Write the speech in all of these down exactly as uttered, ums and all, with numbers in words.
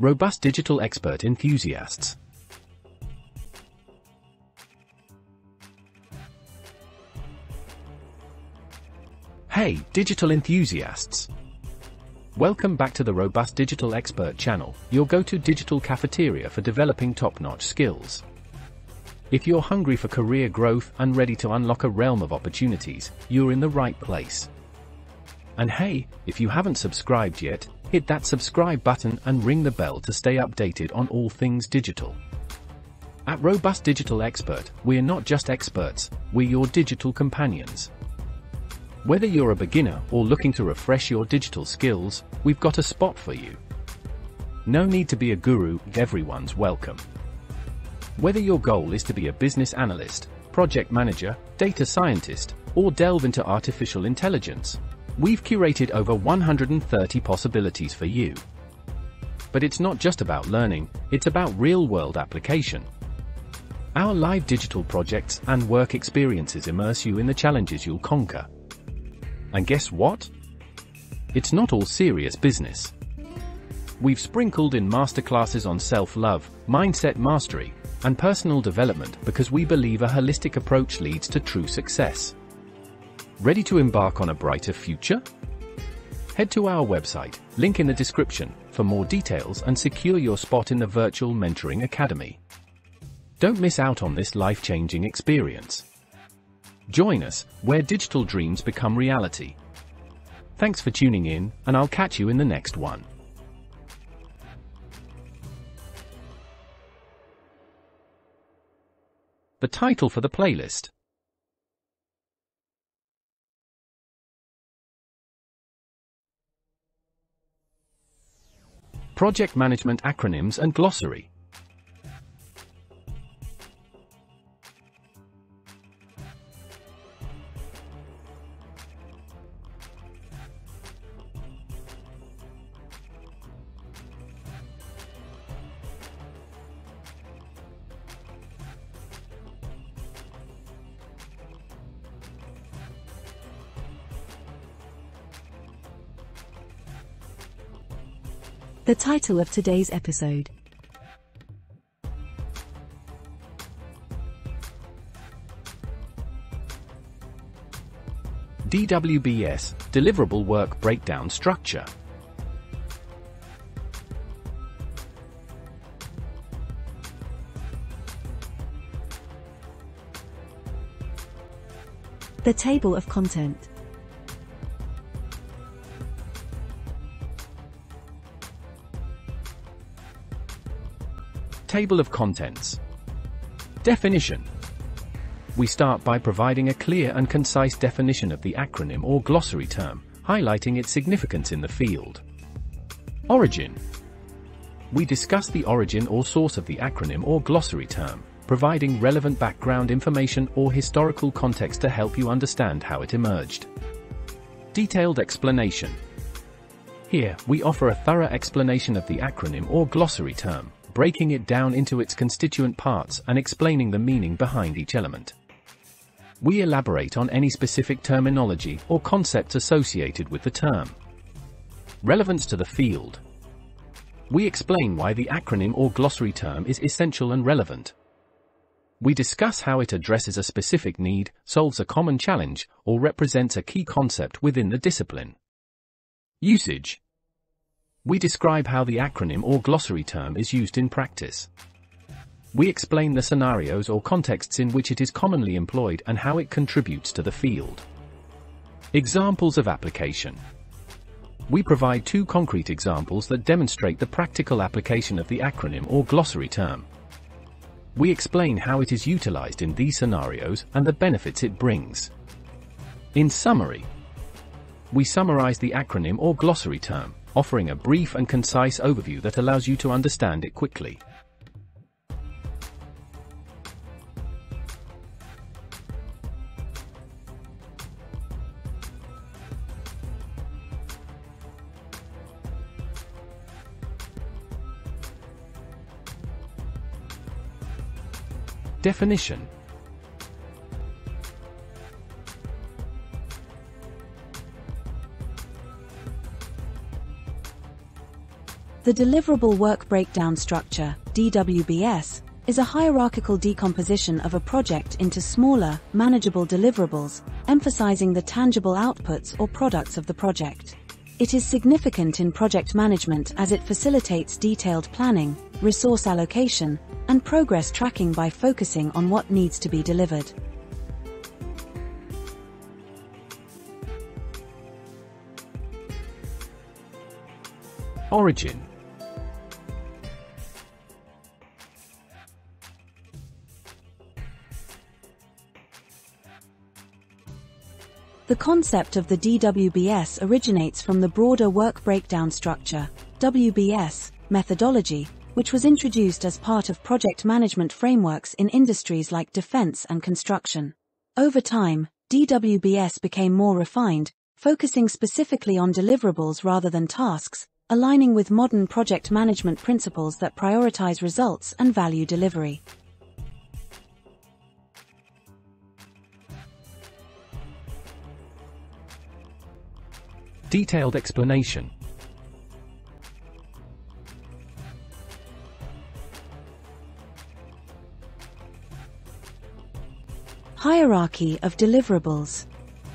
Robust Digital Expert enthusiasts. Hey, digital enthusiasts! Welcome back to the Robust Digital Expert channel, your go-to digital cafeteria for developing top-notch skills. If you're hungry for career growth and ready to unlock a realm of opportunities, you're in the right place. And hey, if you haven't subscribed yet, hit that subscribe button and ring the bell to stay updated on all things digital. At Robust Digital Expert, we're not just experts, we're your digital companions. Whether you're a beginner or looking to refresh your digital skills, we've got a spot for you. No need to be a guru, everyone's welcome. Whether your goal is to be a business analyst, project manager, data scientist, or delve into artificial intelligence, we've curated over one hundred thirty possibilities for you. But it's not just about learning, it's about real-world application. Our live digital projects and work experiences immerse you in the challenges you'll conquer. And guess what? It's not all serious business. We've sprinkled in masterclasses on self-love, mindset mastery, and personal development because we believe a holistic approach leads to true success. Ready to embark on a brighter future? Head to our website, link in the description, for more details and secure your spot in the Virtual Mentoring Academy. Don't miss out on this life-changing experience. Join us, where digital dreams become reality. Thanks for tuning in, and I'll catch you in the next one. The title for the playlist. Project Management Acronyms and Glossary. The title of today's episode. D W B S, Deliverable Work Breakdown Structure. The table of content. Table of contents. Definition. We start by providing a clear and concise definition of the acronym or glossary term, highlighting its significance in the field. Origin. We discuss the origin or source of the acronym or glossary term, providing relevant background information or historical context to help you understand how it emerged. Detailed explanation. Here, we offer a thorough explanation of the acronym or glossary term, breaking it down into its constituent parts and explaining the meaning behind each element. We elaborate on any specific terminology or concepts associated with the term. Relevance to the field. We explain why the acronym or glossary term is essential and relevant. We discuss how it addresses a specific need, solves a common challenge, or represents a key concept within the discipline. Usage. We describe how the acronym or glossary term is used in practice. We explain the scenarios or contexts in which it is commonly employed and how it contributes to the field. Examples of application. We provide two concrete examples that demonstrate the practical application of the acronym or glossary term. We explain how it is utilized in these scenarios and the benefits it brings. In summary, we summarize the acronym or glossary term, offering a brief and concise overview that allows you to understand it quickly. Definition. The Deliverable Work Breakdown Structure, D W B S, is a hierarchical decomposition of a project into smaller, manageable deliverables, emphasizing the tangible outputs or products of the project. It is significant in project management as it facilitates detailed planning, resource allocation, and progress tracking by focusing on what needs to be delivered. Origin. The concept of the D W B S originates from the broader work breakdown structure, W B S, methodology, which was introduced as part of project management frameworks in industries like defense and construction. Over time, D W B S became more refined, focusing specifically on deliverables rather than tasks, aligning with modern project management principles that prioritize results and value delivery. Detailed explanation. Hierarchy of deliverables.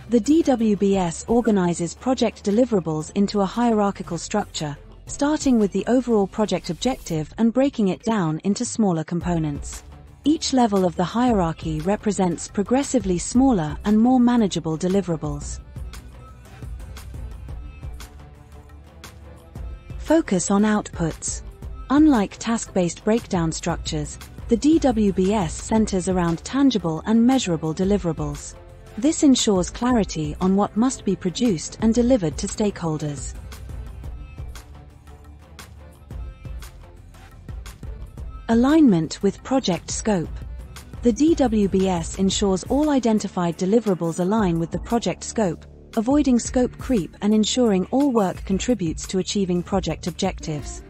The D W B S organizes project deliverables into a hierarchical structure, starting with the overall project objective and breaking it down into smaller components. Each level of the hierarchy represents progressively smaller and more manageable deliverables. Focus on outputs. Unlike task-based breakdown structures, the D W B S centers around tangible and measurable deliverables. This ensures clarity on what must be produced and delivered to stakeholders. Alignment with project scope. The D W B S ensures all identified deliverables align with the project scope, avoiding scope creep and ensuring all work contributes to achieving project objectives.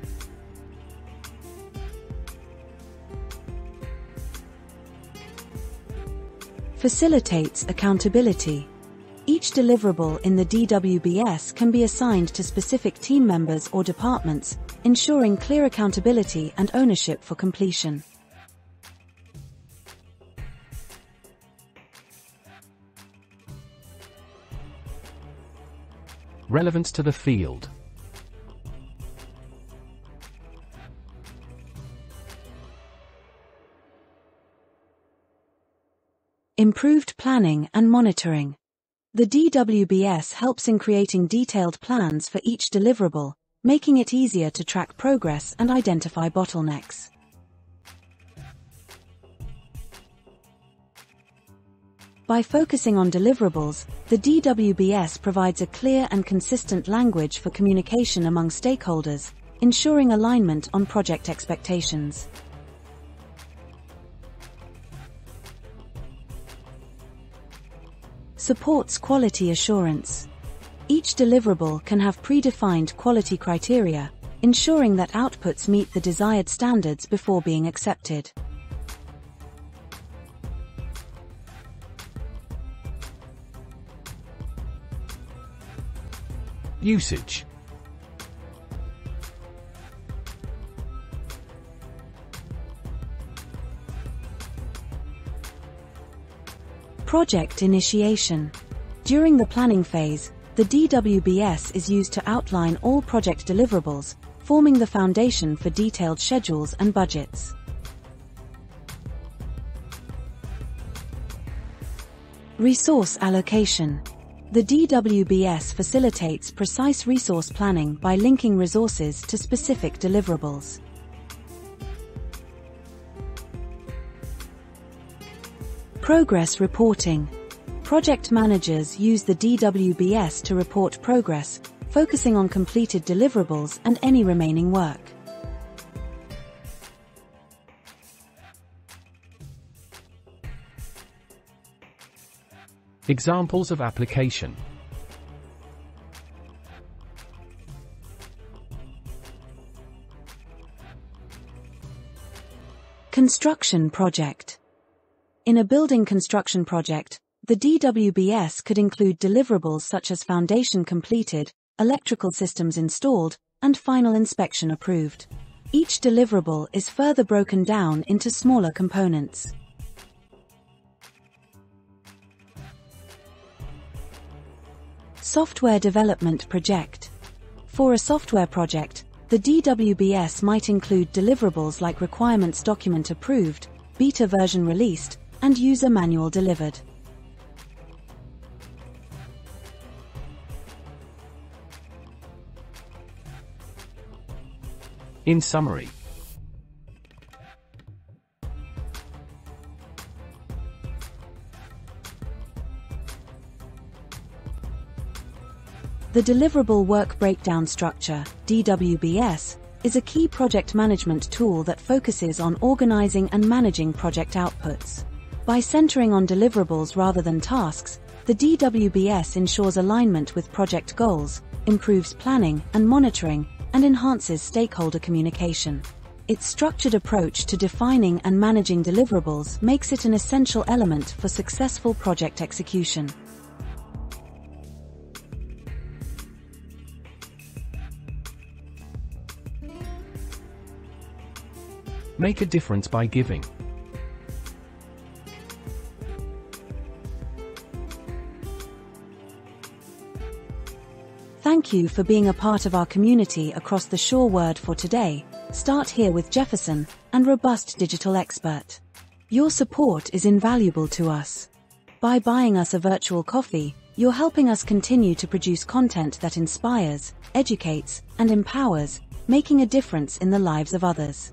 Facilitates accountability. Each deliverable in the D W B S can be assigned to specific team members or departments, ensuring clear accountability and ownership for completion. Relevance to the field. Improved planning and monitoring. The D W B S helps in creating detailed plans for each deliverable, making it easier to track progress and identify bottlenecks. By focusing on deliverables, the D W B S provides a clear and consistent language for communication among stakeholders, ensuring alignment on project expectations. Supports quality assurance. Each deliverable can have predefined quality criteria, ensuring that outputs meet the desired standards before being accepted. Usage. Project initiation. During the planning phase, the D W B S is used to outline all project deliverables, forming the foundation for detailed schedules and budgets. Resource allocation. The D W B S facilitates precise resource planning by linking resources to specific deliverables. Progress reporting. Project managers use the D W B S to report progress, focusing on completed deliverables and any remaining work. Examples of application. Construction project. In a building construction project, the D W B S could include deliverables such as foundation completed, electrical systems installed, and final inspection approved. Each deliverable is further broken down into smaller components. Software development project. For a software project, the D W B S might include deliverables like requirements document approved, beta version released, and user manual delivered. In summary, the Deliverable Work Breakdown Structure, D W B S, is a key project management tool that focuses on organizing and managing project outputs. By centering on deliverables rather than tasks, the D W B S ensures alignment with project goals, improves planning and monitoring, and enhances stakeholder communication. Its structured approach to defining and managing deliverables makes it an essential element for successful project execution. Make a difference by giving. Thank you for being a part of our community across the Sure Word for today. Start Here with Jefferson and Robust Digital Expert. Your support is invaluable to us. By buying us a virtual coffee, you're helping us continue to produce content that inspires, educates, and empowers, making a difference in the lives of others.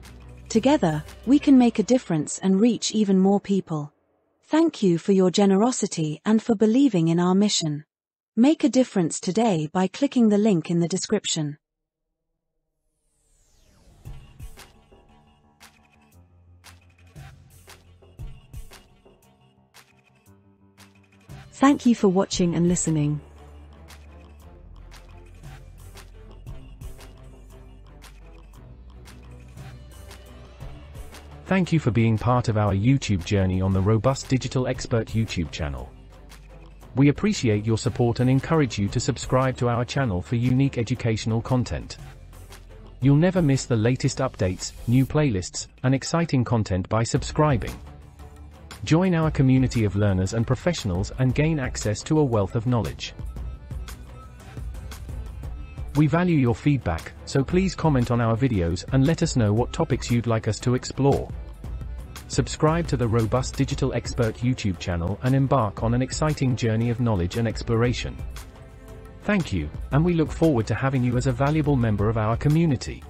Together, we can make a difference and reach even more people. Thank you for your generosity and for believing in our mission. Make a difference today by clicking the link in the description. Thank you for watching and listening. Thank you for being part of our YouTube journey on the Robust Digital Expert YouTube channel. We appreciate your support and encourage you to subscribe to our channel for unique educational content. You'll never miss the latest updates, new playlists, and exciting content by subscribing. Join our community of learners and professionals and gain access to a wealth of knowledge. We value your feedback, so please comment on our videos and let us know what topics you'd like us to explore. Subscribe to the Robust Digital Expert YouTube channel and embark on an exciting journey of knowledge and exploration. Thank you, and we look forward to having you as a valuable member of our community.